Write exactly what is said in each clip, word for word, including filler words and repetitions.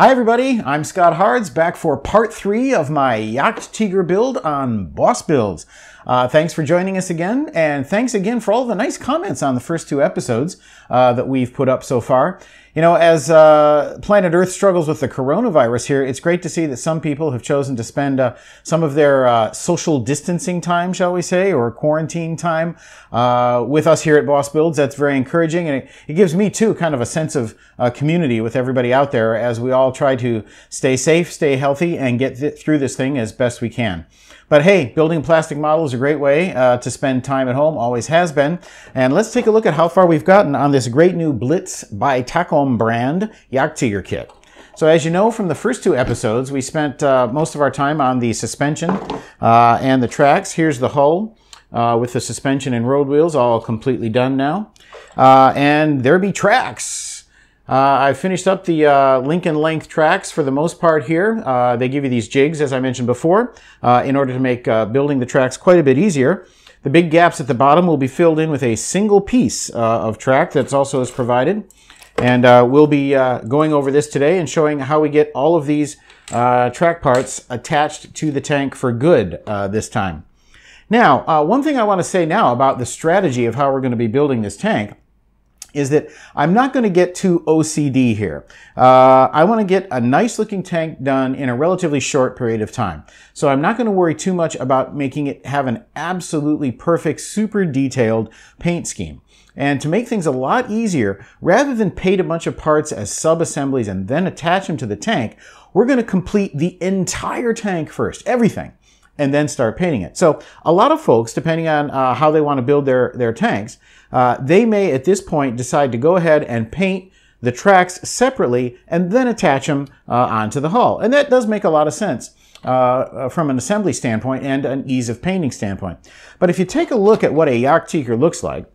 Hi everybody, I'm Scott Hards, back for part three of my Jagdtiger build on Boss Builds. Uh, thanks for joining us again, and thanks again for all the nice comments on the first two episodes uh, that we've put up so far. You know, as uh, planet Earth struggles with the coronavirus here, it's great to see that some people have chosen to spend uh, some of their uh, social distancing time, shall we say, or quarantine time uh, with us here at Boss Builds. That's very encouraging, and it, it gives me, too, kind of a sense of uh, community with everybody out there as we all try to stay safe, stay healthy, and get th- through this thing as best we can. But hey, building plastic models is a great way uh, to spend time at home, always has been. And let's take a look at how far we've gotten on this great new Blitz by Takom brand Jagdtiger kit. So as you know from the first two episodes, we spent uh, most of our time on the suspension uh, and the tracks. Here's the hull uh, with the suspension and road wheels all completely done now. Uh, and there be tracks. Uh, I've finished up the uh, Lincoln length tracks for the most part here. Uh, they give you these jigs, as I mentioned before, uh, in order to make uh, building the tracks quite a bit easier. The big gaps at the bottom will be filled in with a single piece uh, of track that's also is provided. And uh, we'll be uh, going over this today and showing how we get all of these uh, track parts attached to the tank for good uh, this time. Now, uh, one thing I want to say now about the strategy of how we're going to be building this tank is that I'm not going to get too O C D here. Uh, I want to get a nice looking tank done in a relatively short period of time. So I'm not going to worry too much about making it have an absolutely perfect, super detailed paint scheme. And to make things a lot easier, rather than paint a bunch of parts as sub-assemblies and then attach them to the tank, we're going to complete the entire tank first, everything, and then start painting it. So a lot of folks, depending on uh, how they want to build their, their tanks, uh, they may at this point decide to go ahead and paint the tracks separately and then attach them uh, onto the hull. And that does make a lot of sense uh, from an assembly standpoint and an ease of painting standpoint. But if you take a look at what a Jagdtiger looks like,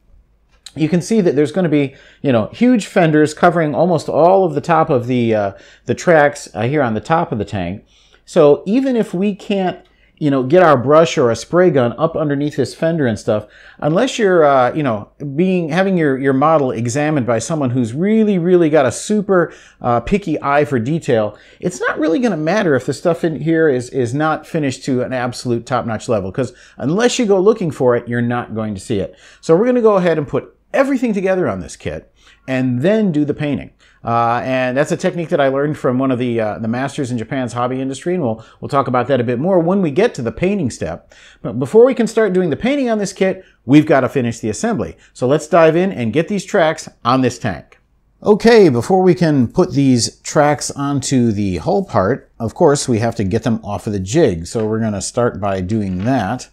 you can see that there's going to be, you know, huge fenders covering almost all of the top of the, uh, the tracks uh, here on the top of the tank. So even if we can't, you know, get our brush or a spray gun up underneath this fender and stuff, unless you're, uh, you know, being, having your, your model examined by someone who's really, really got a super uh, picky eye for detail, it's not really going to matter if the stuff in here is, is not finished to an absolute top-notch level, because unless you go looking for it, you're not going to see it. So we're going to go ahead and put everything together on this kit and then do the painting. Uh, and that's a technique that I learned from one of the uh, the masters in Japan's hobby industry, and we'll, we'll talk about that a bit more when we get to the painting step. But before we can start doing the painting on this kit, we've got to finish the assembly. So let's dive in and get these tracks on this tank. Okay, before we can put these tracks onto the hull part, of course, we have to get them off of the jig. So we're going to start by doing that.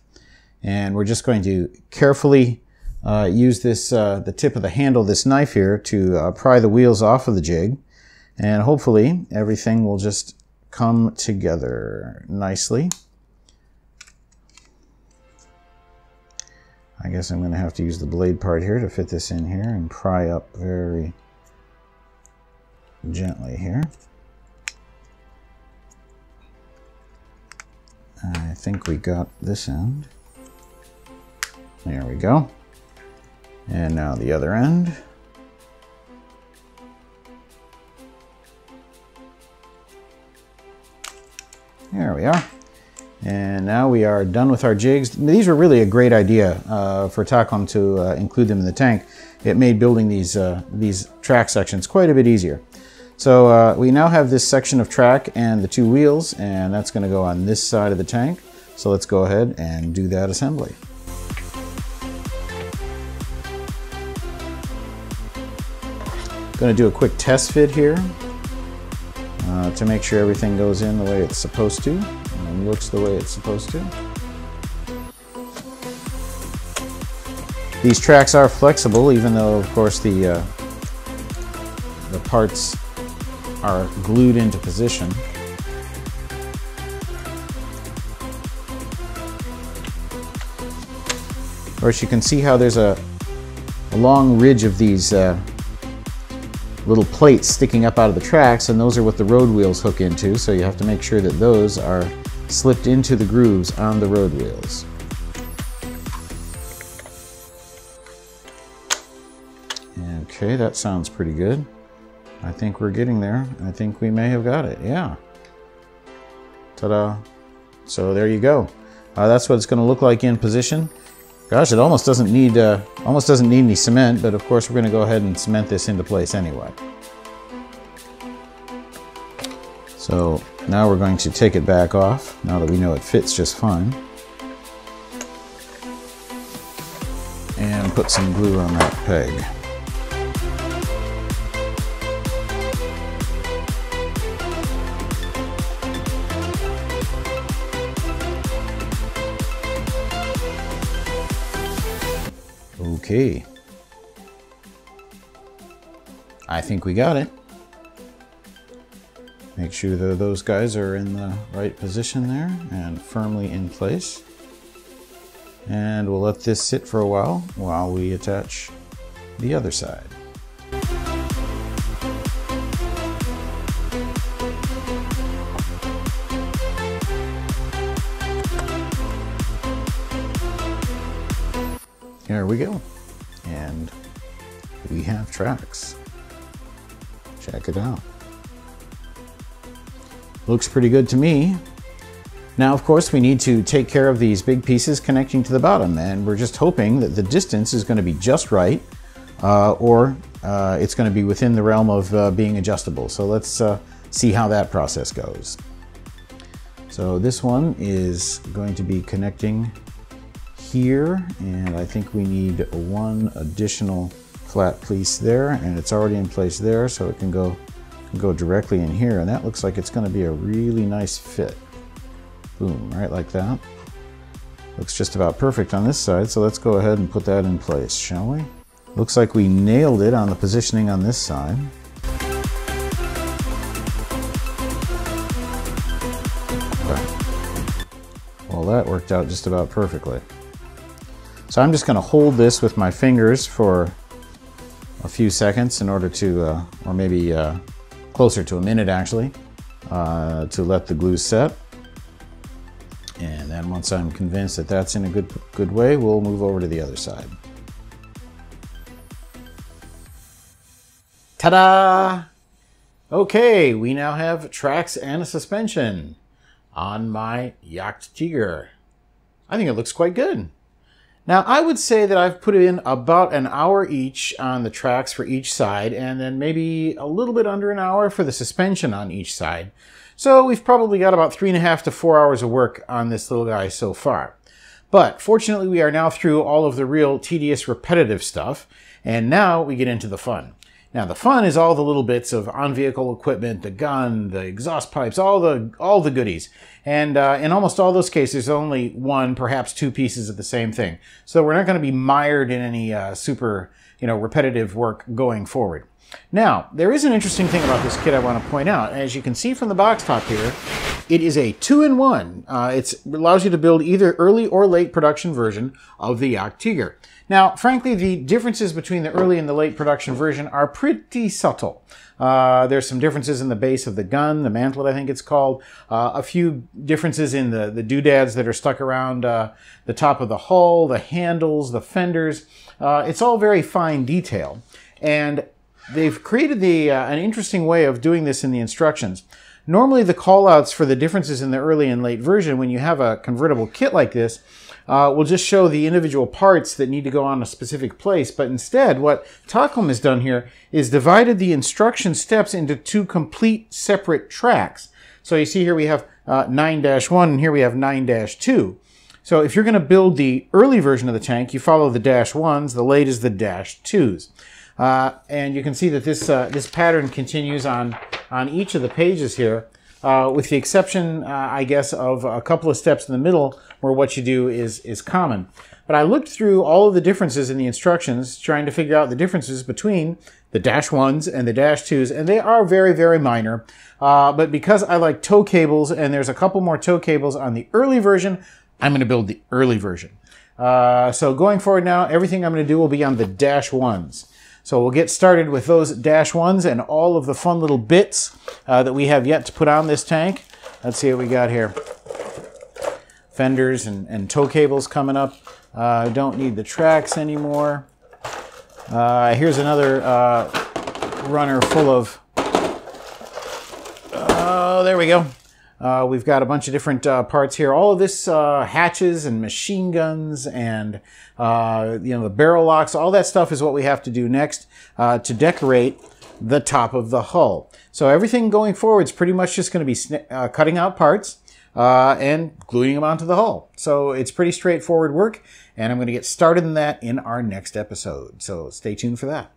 And we're just going to carefully Uh, use this uh, the tip of the handle of this knife here to uh, pry the wheels off of the jig, and hopefully everything will just come together nicely. I guess I'm going to have to use the blade part here to fit this in here and pry up very gently here. I think we got this end. There we go. And now the other end. There we are. And now we are done with our jigs. These were really a great idea uh, for Takom to uh, include them in the tank. It made building these, uh, these track sections quite a bit easier. So uh, we now have this section of track and the two wheels, and that's going to go on this side of the tank. So let's go ahead and do that assembly. Going to do a quick test fit here uh, to make sure everything goes in the way it's supposed to and looks the way it's supposed to. These tracks are flexible, even though of course the uh, the parts are glued into position. Of course, you can see how there's a, a long ridge of these uh, little plates sticking up out of the tracks, and those are what the road wheels hook into, so you have to make sure that those are slipped into the grooves on the road wheels. Okay, that sounds pretty good. I think we're getting there. I think we may have got it. Yeah. Ta-da. So there you go. Uh, that's what it's going to look like in position. Gosh, it almost doesn't need uh, almost doesn't need any cement, but of course we're going to go ahead and cement this into place anyway. So now we're going to take it back off, now that we know it fits just fine. And put some glue on that peg. Okay. I think we got it. Make sure that those guys are in the right position there and firmly in place. And we'll let this sit for a while while we attach the other side. There we go. And we have tracks. Check it out. Looks pretty good to me. Now, of course, we need to take care of these big pieces connecting to the bottom, and we're just hoping that the distance is going to be just right, uh, or uh, it's going to be within the realm of uh, being adjustable. So let's uh, see how that process goes. So this one is going to be connecting here, and I think we need one additional flat piece there, and it's already in place there, so it can go, can go directly in here, and that looks like it's going to be a really nice fit. Boom, right like that. Looks just about perfect on this side, so let's go ahead and put that in place, shall we? Looks like we nailed it on the positioning on this side. Okay. Well, that worked out just about perfectly. So I'm just going to hold this with my fingers for a few seconds in order to, uh, or maybe uh, closer to a minute actually, uh, to let the glue set. And then once I'm convinced that that's in a good, good way, we'll move over to the other side. Ta-da! Okay, we now have tracks and a suspension on my Jagdtiger. I think it looks quite good. Now, I would say that I've put in about an hour each on the tracks for each side, and then maybe a little bit under an hour for the suspension on each side. So we've probably got about three and a half to four hours of work on this little guy so far. But fortunately, we are now through all of the real tedious, repetitive stuff, and now we get into the fun. Now, the fun is all the little bits of on-vehicle equipment, the gun, the exhaust pipes, all the all the goodies. And uh, in almost all those cases, only one, perhaps two pieces of the same thing. So we're not going to be mired in any uh, super, you know, repetitive work going forward. Now, there is an interesting thing about this kit I want to point out. As you can see from the box top here, it is a two-in-one. Uh, it allows you to build either early or late production version of the Jagdtiger. Now, frankly, the differences between the early and the late production version are pretty subtle. Uh, there's some differences in the base of the gun, the mantlet I think it's called, uh, a few differences in the, the doodads that are stuck around uh, the top of the hull, the handles, the fenders. Uh, it's all very fine detail. And they've created the, uh, an interesting way of doing this in the instructions. Normally the callouts for the differences in the early and late version, when you have a convertible kit like this, uh, will just show the individual parts that need to go on a specific place. But instead, what Takom has done here is divided the instruction steps into two complete separate tracks. So you see here we have uh, nine dash one and here we have nine dash two. So if you're going to build the early version of the tank, you follow the dash ones, the late is the dash twos. Uh, and you can see that this, uh, this pattern continues on, on each of the pages here, uh, with the exception, uh, I guess, of a couple of steps in the middle where what you do is, is common. But I looked through all of the differences in the instructions, trying to figure out the differences between the dash ones and the dash twos, and they are very, very minor. Uh, but because I like tow cables, and there's a couple more tow cables on the early version, I'm going to build the early version. Uh, so going forward now, everything I'm going to do will be on the dash ones. So we'll get started with those dash ones and all of the fun little bits uh, that we have yet to put on this tank. Let's see what we got here. Fenders and, and tow cables coming up. Uh, don't need the tracks anymore. Uh, here's another uh, runner full of Oh, there we go. Uh, we've got a bunch of different uh, parts here. All of this uh, hatches and machine guns and uh, you know, the barrel locks, all that stuff is what we have to do next uh, to decorate the top of the hull. So everything going forward is pretty much just going to be uh, cutting out parts uh, and gluing them onto the hull. So it's pretty straightforward work, and I'm going to get started in that in our next episode. So stay tuned for that.